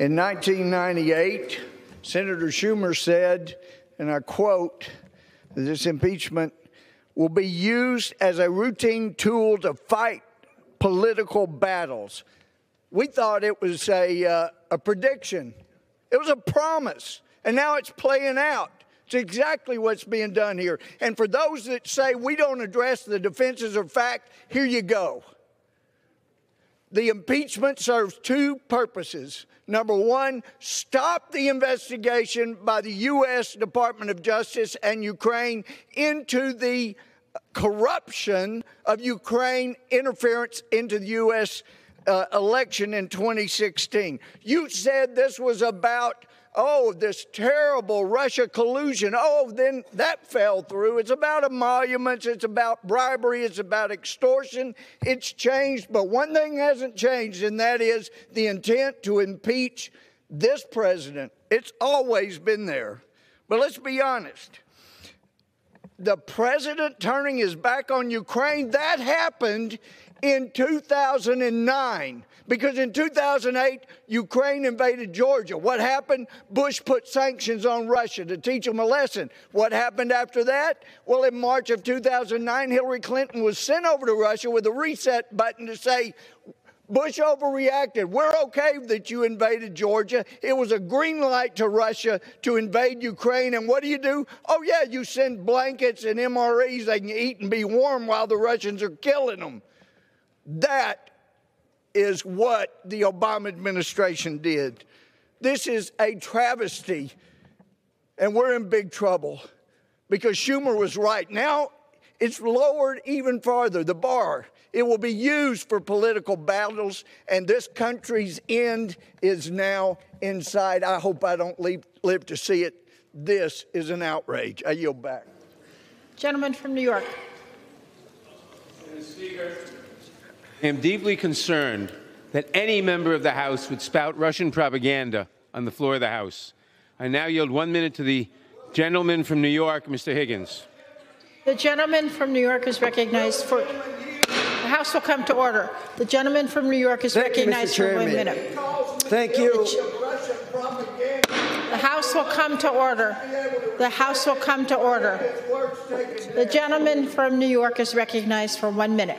In 1998, Senator Schumer said, and I quote, this impeachment will be used as a routine tool to fight political battles. We thought it was a prediction. It was a promise, and now it's playing out. It's exactly what's being done here. And for those that say we don't address the defenses of fact, here you go. The impeachment serves two purposes. Number one, stop the investigation by the U.S. Department of Justice and Ukraine into the corruption of Ukraine interference into the U.S. election in 2016. You said this was about, oh, this terrible Russia collusion. Oh, then that fell through. It's about emoluments. It's about bribery. It's about extortion. It's changed. But one thing hasn't changed, and that is the intent to impeach this president. It's always been there. But let's be honest. The president turning his back on Ukraine, that happened in 2009, because in 2008, Ukraine invaded Georgia. What happened? Bush put sanctions on Russia to teach them a lesson. What happened after that? Well, in March of 2009, Hillary Clinton was sent over to Russia with a reset button to say, Bush overreacted. We're okay that you invaded Georgia. It was a green light to Russia to invade Ukraine. And what do? Oh, yeah, you send blankets and MREs. They can eat and be warm while the Russians are killing them. That is what the Obama administration did. This is a travesty, and we're in big trouble because Schumer was right. Now it's lowered even farther, the bar. It will be used for political battles, and this country's end is now inside. I hope I don't live to see it. This is an outrage. I yield back. Gentleman from New York. Mr. Speaker, I am deeply concerned that any member of the House would spout Russian propaganda on the floor of the House. I now yield 1 minute to the gentleman from New York, Mr. Higgins. The gentleman from New York is recognized for... The House will come to order. The gentleman from New York is recognized for 1 minute. Thank you. The House will come to order. The House will come to order. The gentleman from New York is recognized for 1 minute.